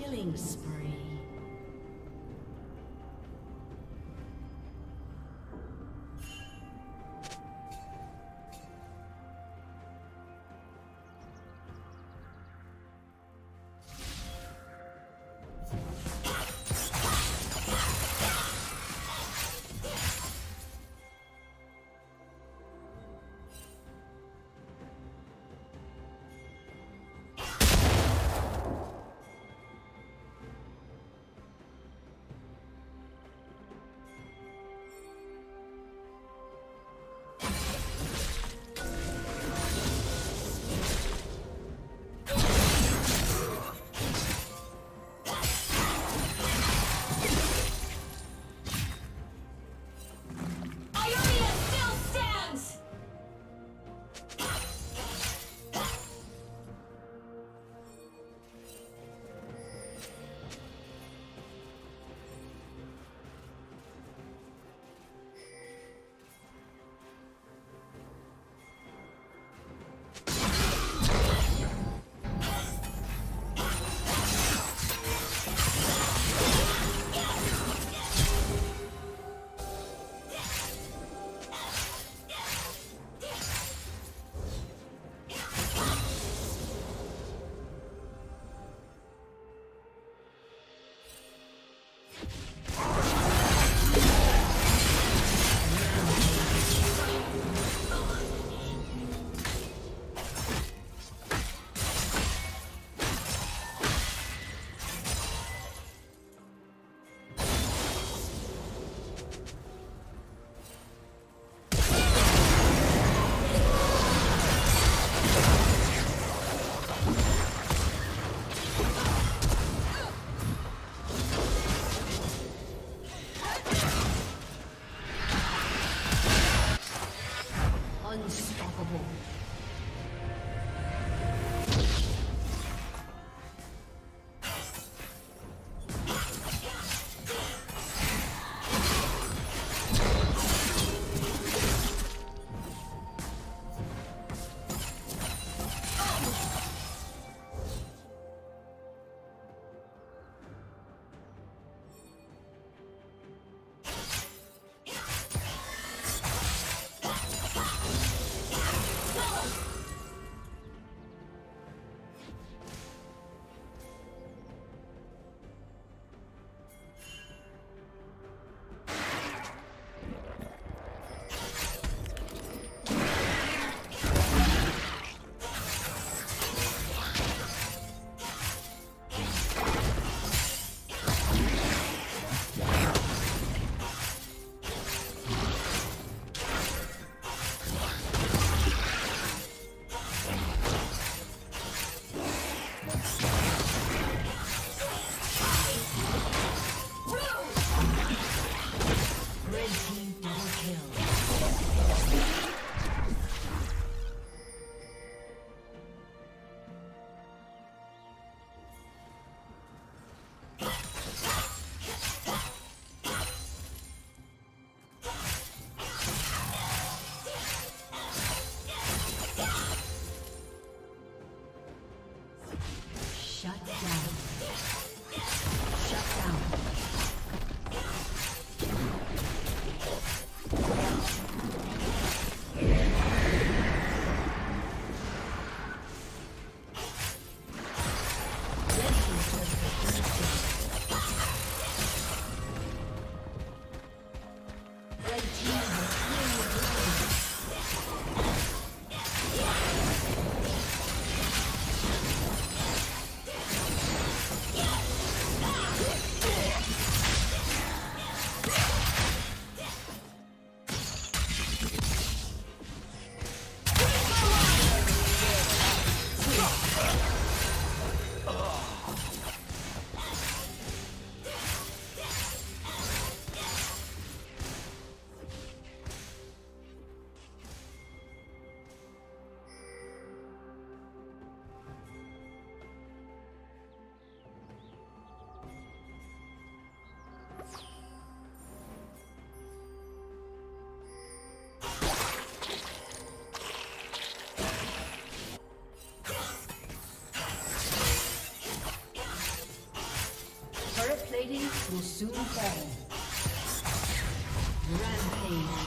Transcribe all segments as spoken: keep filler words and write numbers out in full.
Killing spree. will soon fall. Rampage.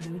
Blue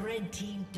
Red team